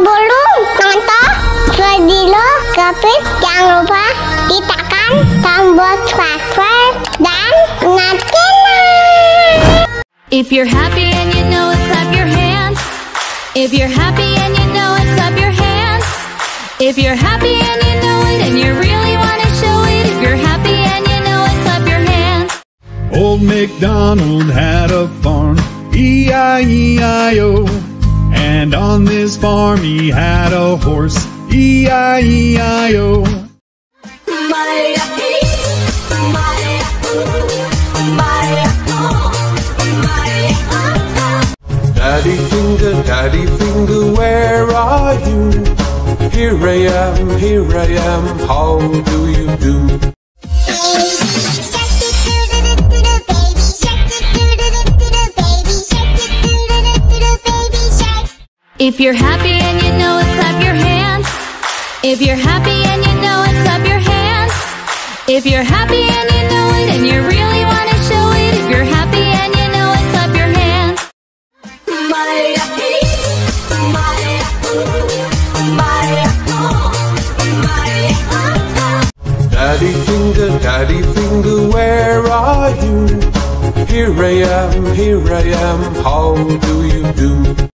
bolong, contoh sedilo kepit jangan lupa ditekan tombol subscribe dan nyalakan. If you're happy and you know it, clap your hands. If you're happy and you know it, clap your hands. If you're happy and you know it, and you really want to show it, if you're happy and you know it, clap your hands. Old MacDonald had a farm, E-I-E-I-O. And on this farm he had a horse, E-I-E-I-O. Daddy finger, where are you? Here I am, how do you do? If you're happy and you know it, clap your hands. If you're happy and you know it, clap your hands. If you're happy and you know it, and you really want to show it, if you're happy and you know it, clap your hands. Daddy finger, where are you? Here I am, how do you do?